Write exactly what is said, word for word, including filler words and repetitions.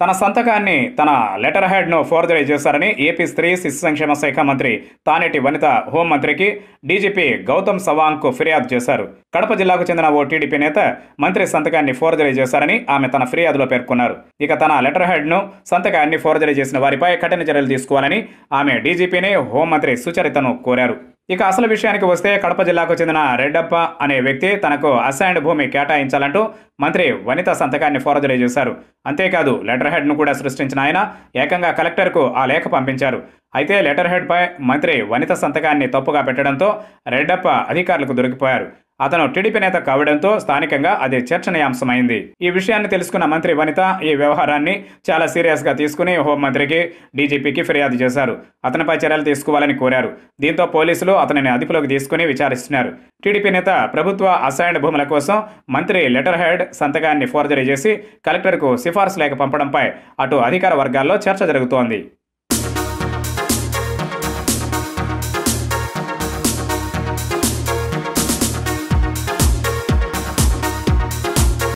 తన సంతకాన్ని తన లెటర్ హెడ్ను ఫోర్జరీ చేశారని ఏపీ స్త్రీ శిశు సంక్షేమ శాఖ మంత్రి తానేటి వనిత హోంమంత్రికి డీజీపీ గౌతమ్ సవాంగ్కు ఫిర్యాదు చేశారు. కడప జిల్లాకు చెందిన ఓ టీడీపీ నేత మంత్రి సంతకాన్ని ఫోర్జరీ చేశారని ఆమె తన ఫిర్యాదులో పేర్కొన్నారు. ఇక తన లెటర్ హెడ్ను సంతకాన్ని ఫోర్జరీ చేసిన వారిపై కఠిన చర్యలు తీసుకోవాలని ఆమె డీజీపీని హోంమంత్రి సుచరితను కోరారు. ఇక అసలు విషయానికి వస్తే కడప జిల్లాకు చెందిన రెడ్డప్ప అనే వ్యక్తి తనకు అసైన్డ్ భూమి కేటాయించాలంటూ మంత్రి వనిత సంతకాన్ని ఫోర్జరీ చేశారు. అంతేకాదు లెటర్ హెడ్ను కూడా సృష్టించిన ఆయన ఏకంగా కలెక్టర్కు ఆ లేఖ పంపించారు. అయితే లెటర్ హెడ్పై మంత్రి వనిత సంతకాన్ని తప్పుగా పెట్టడంతో రెడ్డప్ప అధికారులకు దొరికిపోయారు. అతను టీడీపీ నేత కావడంతో స్థానికంగా అది చర్చనీయాంశమైంది. ఈ విషయాన్ని తెలుసుకున్న మంత్రి వనిత ఈ వ్యవహారాన్ని చాలా సీరియస్గా తీసుకుని హోంమంత్రికి, డీజీపీకి ఫిర్యాదు చేశారు. అతనిపై చర్యలు తీసుకోవాలని కోరారు. దీంతో పోలీసులు అతనిని అదుపులోకి తీసుకుని విచారిస్తున్నారు. టీడీపీ నేత ప్రభుత్వ అసైన్డ్ భూముల కోసం మంత్రి లెటర్ హెడ్ సంతకాన్ని ఫోర్జరీ చేసి కలెక్టర్కు సిఫార్సు లేఖ పంపడంపై అటు అధికార వర్గాల్లో చర్చ జరుగుతోంది.